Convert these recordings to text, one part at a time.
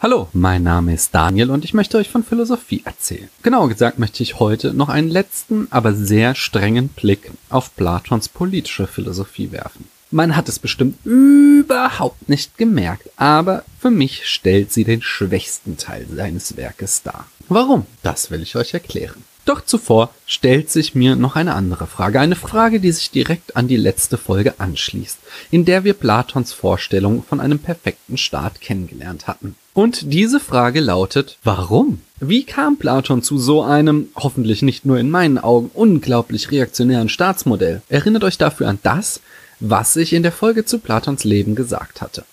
Hallo, mein Name ist Daniel und ich möchte euch von Philosophie erzählen. Genauer gesagt möchte ich heute noch einen letzten, aber sehr strengen Blick auf Platons politische Philosophie werfen. Man hat es bestimmt überhaupt nicht gemerkt, aber für mich stellt sie den schwächsten Teil seines Werkes dar. Warum? Das will ich euch erklären. Doch zuvor stellt sich mir noch eine andere Frage. Eine Frage, die sich direkt an die letzte Folge anschließt, in der wir Platons Vorstellung von einem perfekten Staat kennengelernt hatten. Und diese Frage lautet, warum? Wie kam Platon zu so einem, hoffentlich nicht nur in meinen Augen, unglaublich reaktionären Staatsmodell? Erinnert euch dafür an das, was ich in der Folge zu Platons Leben gesagt hatte.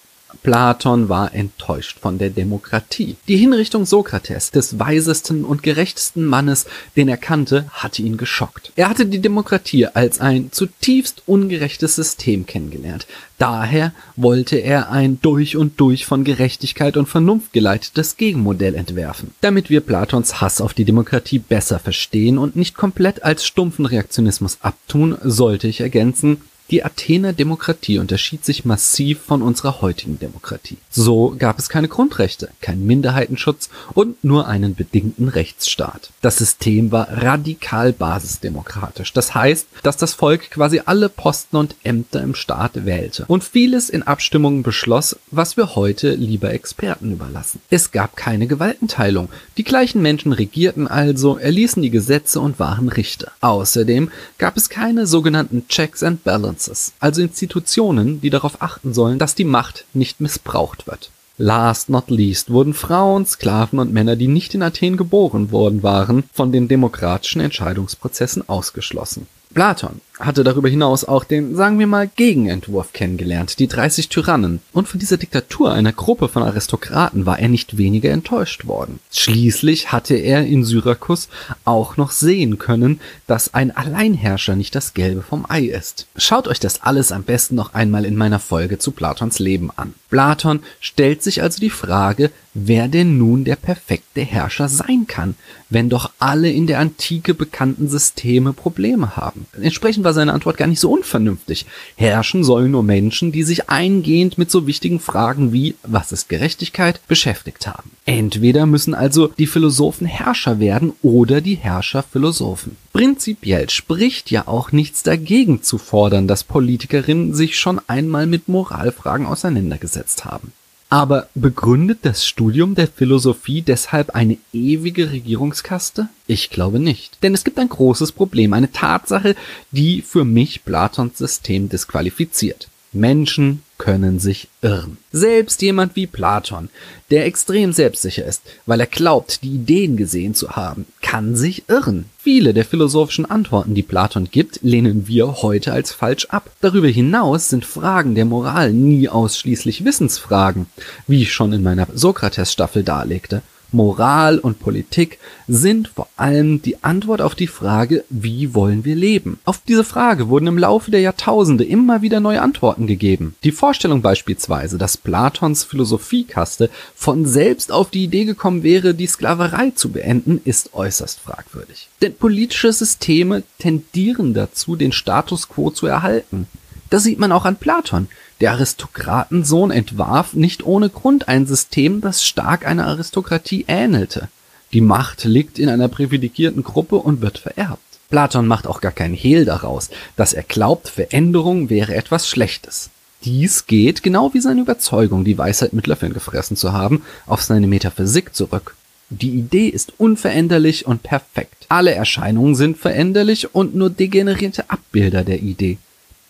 Platon war enttäuscht von der Demokratie. Die Hinrichtung Sokrates, des weisesten und gerechtesten Mannes, den er kannte, hatte ihn geschockt. Er hatte die Demokratie als ein zutiefst ungerechtes System kennengelernt. Daher wollte er ein durch und durch von Gerechtigkeit und Vernunft geleitetes Gegenmodell entwerfen, damit wir Platons Hass auf die Demokratie besser verstehen und nicht komplett als stumpfen Reaktionismus abtun, sollte ich ergänzen: Die Athener Demokratie unterschied sich massiv von unserer heutigen Demokratie. So gab es keine Grundrechte, keinen Minderheitenschutz und nur einen bedingten Rechtsstaat. Das System war radikal basisdemokratisch. Das heißt, dass das Volk quasi alle Posten und Ämter im Staat wählte und vieles in Abstimmungen beschloss, was wir heute lieber Experten überlassen. Es gab keine Gewaltenteilung. Die gleichen Menschen regierten also, erließen die Gesetze und waren Richter. Außerdem gab es keine sogenannten Checks and Balances, also Institutionen, die darauf achten sollen, dass die Macht nicht missbraucht wird. Last not least wurden Frauen, Sklaven und Männer, die nicht in Athen geboren worden waren, von den demokratischen Entscheidungsprozessen ausgeschlossen. Platon hatte darüber hinaus auch den, sagen wir mal, Gegenentwurf kennengelernt, die 30 Tyrannen, und von dieser Diktatur einer Gruppe von Aristokraten war er nicht weniger enttäuscht worden. Schließlich hatte er in Syrakus auch noch sehen können, dass ein Alleinherrscher nicht das Gelbe vom Ei ist. Schaut euch das alles am besten noch einmal in meiner Folge zu Platons Leben an. Platon stellt sich also die Frage, wer denn nun der perfekte Herrscher sein kann, wenn doch alle in der Antike bekannten Systeme Probleme haben. Entsprechend war seine Antwort gar nicht so unvernünftig. Herrschen sollen nur Menschen, die sich eingehend mit so wichtigen Fragen wie „Was ist Gerechtigkeit?“ beschäftigt haben. Entweder müssen also die Philosophen Herrscher werden oder die Herrscher Philosophen. Prinzipiell spricht ja auch nichts dagegen zu fordern, dass Politikerinnen sich schon einmal mit Moralfragen auseinandergesetzt haben. Aber begründet das Studium der Philosophie deshalb eine ewige Regierungskaste? Ich glaube nicht. Denn es gibt ein großes Problem, eine Tatsache, die für mich Platons System disqualifiziert. Menschen können sich irren. Selbst jemand wie Platon, der extrem selbstsicher ist, weil er glaubt, die Ideen gesehen zu haben, kann sich irren. Viele der philosophischen Antworten, die Platon gibt, lehnen wir heute als falsch ab. Darüber hinaus sind Fragen der Moral nie ausschließlich Wissensfragen, wie ich schon in meiner Sokrates-Staffel darlegte. Moral und Politik sind vor allem die Antwort auf die Frage, wie wollen wir leben? Auf diese Frage wurden im Laufe der Jahrtausende immer wieder neue Antworten gegeben. Die Vorstellung beispielsweise, dass Platons Philosophiekaste von selbst auf die Idee gekommen wäre, die Sklaverei zu beenden, ist äußerst fragwürdig. Denn politische Systeme tendieren dazu, den Status quo zu erhalten. Das sieht man auch an Platon. Der Aristokratensohn entwarf nicht ohne Grund ein System, das stark einer Aristokratie ähnelte. Die Macht liegt in einer privilegierten Gruppe und wird vererbt. Platon macht auch gar keinen Hehl daraus, dass er glaubt, Veränderung wäre etwas Schlechtes. Dies geht, genau wie seine Überzeugung, die Weisheit mit Löffeln gefressen zu haben, auf seine Metaphysik zurück. Die Idee ist unveränderlich und perfekt. Alle Erscheinungen sind veränderlich und nur degenerierte Abbilder der Idee.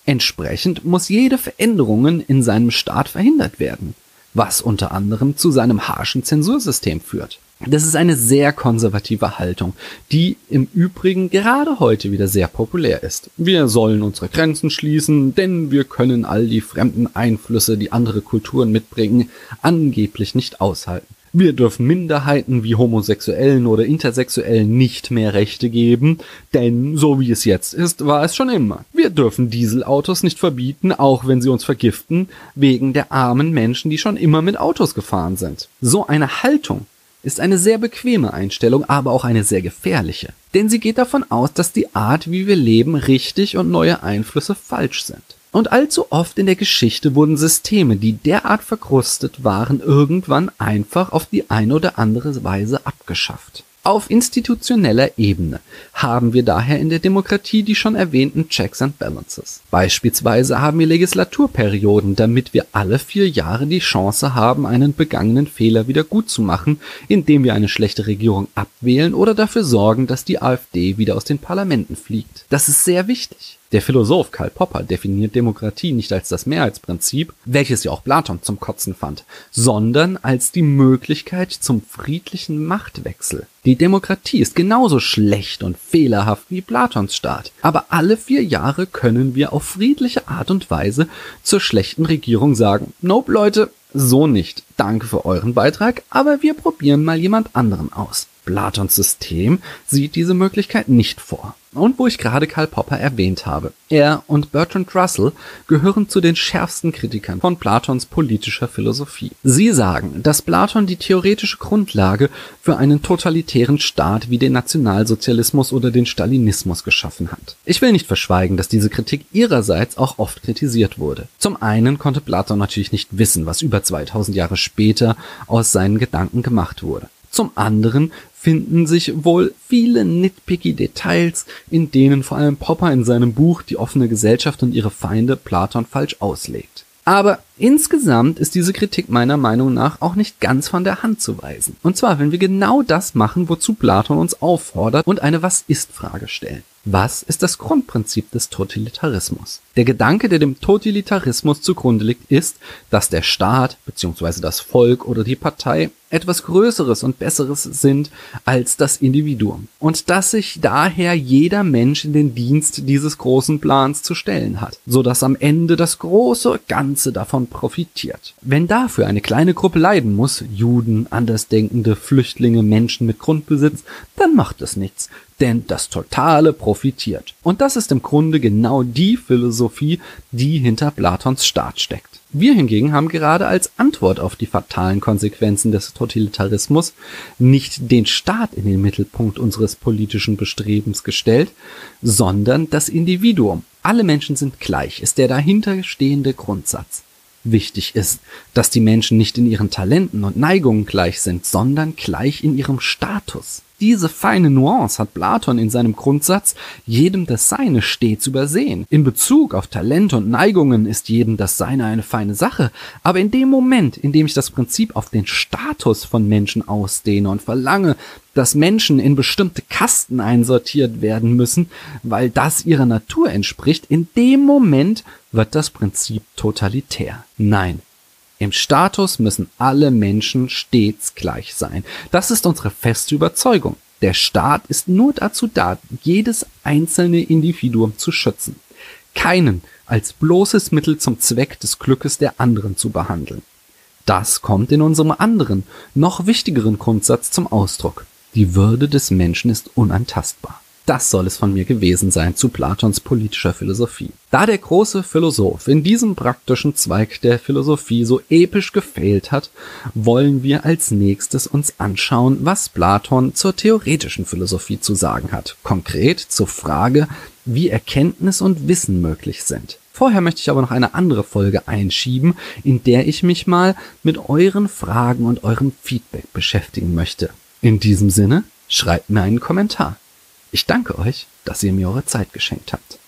Entsprechend muss jede Veränderung in seinem Staat verhindert werden, was unter anderem zu seinem harschen Zensursystem führt. Das ist eine sehr konservative Haltung, die im Übrigen gerade heute wieder sehr populär ist. Wir sollen unsere Grenzen schließen, denn wir können all die fremden Einflüsse, die andere Kulturen mitbringen, angeblich nicht aushalten. Wir dürfen Minderheiten wie Homosexuellen oder Intersexuellen nicht mehr Rechte geben, denn so wie es jetzt ist, war es schon immer. Wir dürfen Dieselautos nicht verbieten, auch wenn sie uns vergiften, wegen der armen Menschen, die schon immer mit Autos gefahren sind. So eine Haltung ist eine sehr bequeme Einstellung, aber auch eine sehr gefährliche. Denn sie geht davon aus, dass die Art, wie wir leben, richtig und neue Einflüsse falsch sind. Und allzu oft in der Geschichte wurden Systeme, die derart verkrustet waren, irgendwann einfach auf die eine oder andere Weise abgeschafft. Auf institutioneller Ebene haben wir daher in der Demokratie die schon erwähnten Checks and Balances. Beispielsweise haben wir Legislaturperioden, damit wir alle 4 Jahre die Chance haben, einen begangenen Fehler wieder gutzumachen, indem wir eine schlechte Regierung abwählen oder dafür sorgen, dass die AfD wieder aus den Parlamenten fliegt. Das ist sehr wichtig. Der Philosoph Karl Popper definiert Demokratie nicht als das Mehrheitsprinzip, welches ja auch Platon zum Kotzen fand, sondern als die Möglichkeit zum friedlichen Machtwechsel. Die Demokratie ist genauso schlecht und fehlerhaft wie Platons Staat, aber alle 4 Jahre können wir auf friedliche Art und Weise zur schlechten Regierung sagen, nope Leute, so nicht, danke für euren Beitrag, aber wir probieren mal jemand anderen aus. Platons System sieht diese Möglichkeit nicht vor. Und wo ich gerade Karl Popper erwähnt habe, er und Bertrand Russell gehören zu den schärfsten Kritikern von Platons politischer Philosophie. Sie sagen, dass Platon die theoretische Grundlage für einen totalitären Staat wie den Nationalsozialismus oder den Stalinismus geschaffen hat. Ich will nicht verschweigen, dass diese Kritik ihrerseits auch oft kritisiert wurde. Zum einen konnte Platon natürlich nicht wissen, was über 2000 Jahre später aus seinen Gedanken gemacht wurde. Zum anderen finden sich wohl viele nitpicky Details, in denen vor allem Popper in seinem Buch Die offene Gesellschaft und ihre Feinde Platon falsch auslegt. Aber insgesamt ist diese Kritik meiner Meinung nach auch nicht ganz von der Hand zu weisen. Und zwar, wenn wir genau das machen, wozu Platon uns auffordert und eine Was-ist-Frage stellen. Was ist das Grundprinzip des Totalitarismus? Der Gedanke, der dem Totalitarismus zugrunde liegt, ist, dass der Staat bzw. das Volk oder die Partei etwas Größeres und Besseres sind als das Individuum und dass sich daher jeder Mensch in den Dienst dieses großen Plans zu stellen hat, sodass am Ende das große Ganze davon profitiert. Wenn dafür eine kleine Gruppe leiden muss, Juden, Andersdenkende, Flüchtlinge, Menschen mit Grundbesitz, dann macht es nichts, denn das Totale profitiert. Und das ist im Grunde genau die Philosophie, die hinter Platons Staat steckt. Wir hingegen haben gerade als Antwort auf die fatalen Konsequenzen des Totalitarismus nicht den Staat in den Mittelpunkt unseres politischen Bestrebens gestellt, sondern das Individuum. Alle Menschen sind gleich, ist der dahinterstehende Grundsatz. Wichtig ist, dass die Menschen nicht in ihren Talenten und Neigungen gleich sind, sondern gleich in ihrem Status. Diese feine Nuance hat Platon in seinem Grundsatz jedem das Seine stets übersehen. In Bezug auf Talente und Neigungen ist jedem das Seine eine feine Sache, aber in dem Moment, in dem ich das Prinzip auf den Status von Menschen ausdehne und verlange, dass Menschen in bestimmte Kasten einsortiert werden müssen, weil das ihrer Natur entspricht, in dem Moment wird das Prinzip totalitär. Nein. Im Status müssen alle Menschen stets gleich sein. Das ist unsere feste Überzeugung. Der Staat ist nur dazu da, jedes einzelne Individuum zu schützen. Keinen als bloßes Mittel zum Zweck des Glückes der anderen zu behandeln. Das kommt in unserem anderen, noch wichtigeren Grundsatz zum Ausdruck. Die Würde des Menschen ist unantastbar. Das soll es von mir gewesen sein zu Platons politischer Philosophie. Da der große Philosoph in diesem praktischen Zweig der Philosophie so episch gefehlt hat, wollen wir als nächstes uns anschauen, was Platon zur theoretischen Philosophie zu sagen hat. Konkret zur Frage, wie Erkenntnis und Wissen möglich sind. Vorher möchte ich aber noch eine andere Folge einschieben, in der ich mich mal mit euren Fragen und eurem Feedback beschäftigen möchte. In diesem Sinne, schreibt mir einen Kommentar. Ich danke euch, dass ihr mir eure Zeit geschenkt habt.